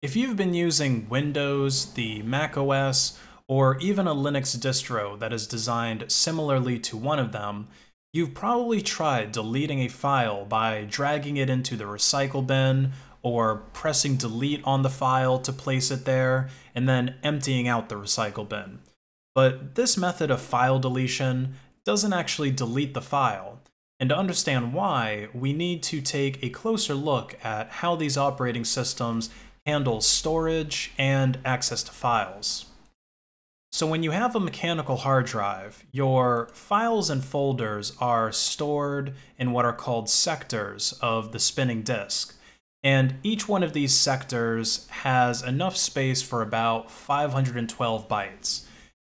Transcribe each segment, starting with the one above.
If you've been using Windows, the Mac OS, or even a Linux distro that is designed similarly to one of them, you've probably tried deleting a file by dragging it into the recycle bin, or pressing delete on the file to place it there, and then emptying out the recycle bin. But this method of file deletion doesn't actually delete the file. And to understand why, we need to take a closer look at how these operating systems handle storage and access to files. So when you have a mechanical hard drive, your files and folders are stored in what are called sectors of the spinning disk. And each one of these sectors has enough space for about 512 bytes.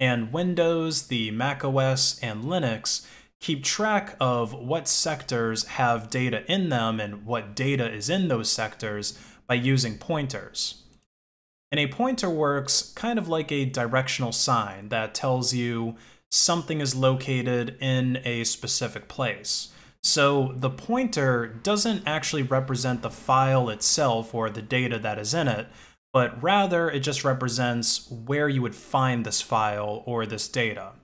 And Windows, the Mac OS, and Linux keep track of what sectors have data in them and what data is in those sectors by using pointers. And a pointer works kind of like a directional sign that tells you something is located in a specific place. So the pointer doesn't actually represent the file itself or the data that is in it, but rather it just represents where you would find this file or this data.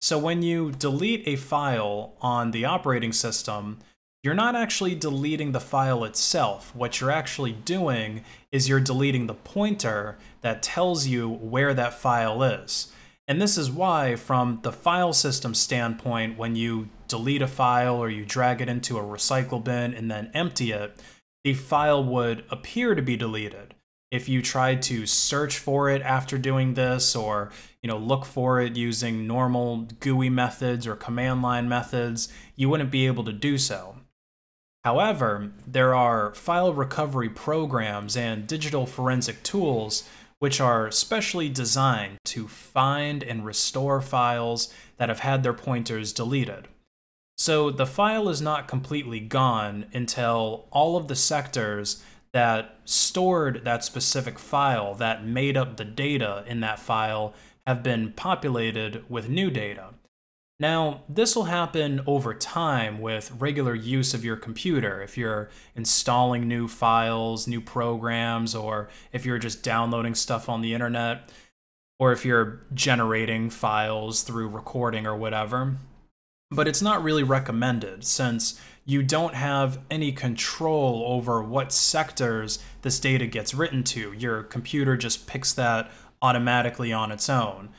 So when you delete a file on the operating system, you're not actually deleting the file itself. What you're actually doing is you're deleting the pointer that tells you where that file is. And this is why, from the file system standpoint, when you delete a file or you drag it into a recycle bin and then empty it, the file would appear to be deleted. If you tried to search for it after doing this, or look for it using normal GUI methods or command line methods, you wouldn't be able to do so. However, there are file recovery programs and digital forensic tools which are specially designed to find and restore files that have had their pointers deleted. So the file is not completely gone until all of the sectors that stored that specific file that made up the data in that file have been populated with new data. Now, this will happen over time with regular use of your computer. If you're installing new files, new programs, or if you're just downloading stuff on the internet, or if you're generating files through recording or whatever. But it's not really recommended, since you don't have any control over what sectors this data gets written to. Your computer just picks that automatically on its own.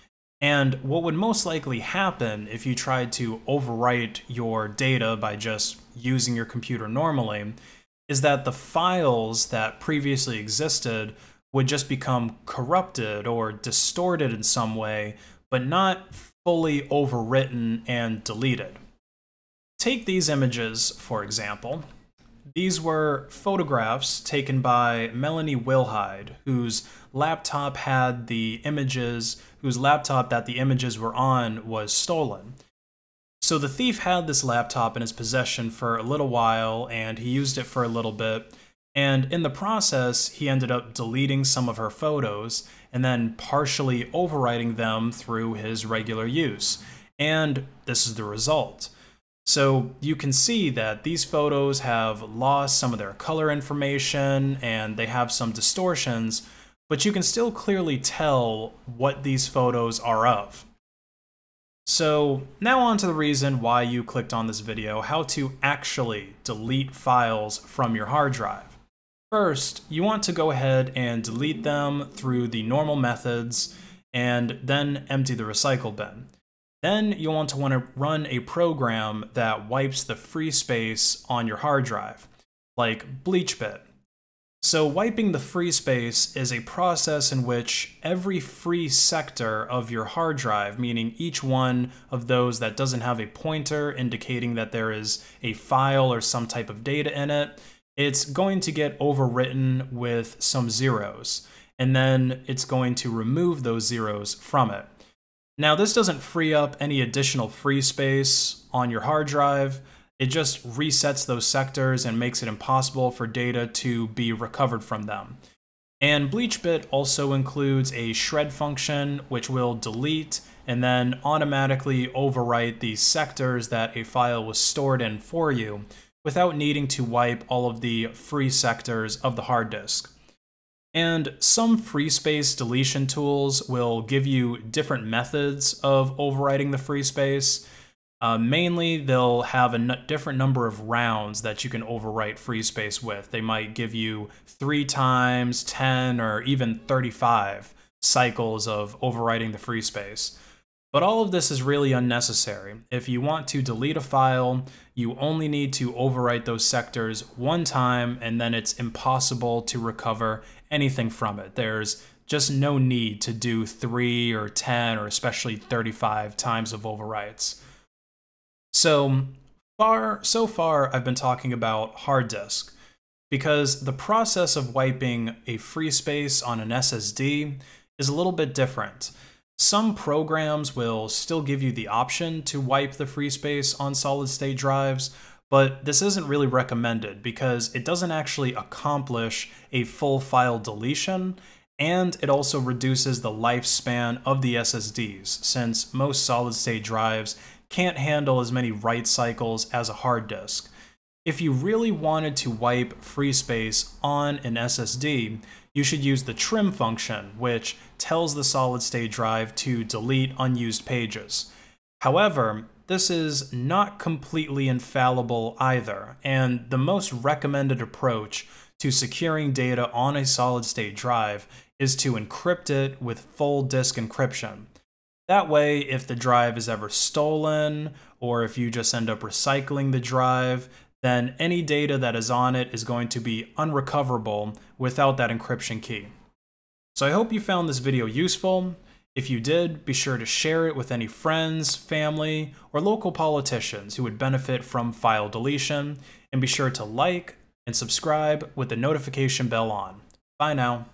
And what would most likely happen if you tried to overwrite your data by just using your computer normally is that the files that previously existed would just become corrupted or distorted in some way, but not fully overwritten and deleted. Take these images, for example. These were photographs taken by Melanie Wilhide, whose laptop that the images were on was stolen. So the thief had this laptop in his possession for a little while, and he used it for a little bit, and in the process, he ended up deleting some of her photos and then partially overwriting them through his regular use. And this is the result. So you can see that these photos have lost some of their color information and they have some distortions, but you can still clearly tell what these photos are of. So now on to the reason why you clicked on this video, how to actually delete files from your hard drive. First, you want to go ahead and delete them through the normal methods and then empty the recycle bin. Then you'll want to run a program that wipes the free space on your hard drive, like BleachBit. So wiping the free space is a process in which every free sector of your hard drive, meaning each one of those that doesn't have a pointer indicating that there is a file or some type of data in it, it's going to get overwritten with some zeros, and then it's going to remove those zeros from it. Now, this doesn't free up any additional free space on your hard drive. It just resets those sectors and makes it impossible for data to be recovered from them. And BleachBit also includes a shred function, which will delete and then automatically overwrite the sectors that a file was stored in for you, without needing to wipe all of the free sectors of the hard disk. And some free space deletion tools will give you different methods of overwriting the free space. Mainly, they'll have a different number of rounds that you can overwrite free space with. They might give you 3 times, 10, or even 35 cycles of overwriting the free space. But all of this is really unnecessary. If you want to delete a file, you only need to overwrite those sectors 1 time, and then it's impossible to recover anything from it. There's just no need to do 3 or 10 or especially 35 times of overwrites. So far, I've been talking about hard disk, because the process of wiping a free space on an SSD is a little bit different. Some programs will still give you the option to wipe the free space on solid-state drives, but this isn't really recommended because it doesn't actually accomplish a full file deletion, and it also reduces the lifespan of the SSDs, since most solid-state drives can't handle as many write cycles as a hard disk. If you really wanted to wipe free space on an SSD, you should use the trim function, which tells the solid-state drive to delete unused pages. However, this is not completely infallible either, and the most recommended approach to securing data on a solid-state drive is to encrypt it with full disk encryption. That way, if the drive is ever stolen, or if you just end up recycling the drive, then any data that is on it is going to be unrecoverable without that encryption key. So I hope you found this video useful. If you did, be sure to share it with any friends, family, or local politicians who would benefit from file deletion, and be sure to like and subscribe with the notification bell on. Bye now.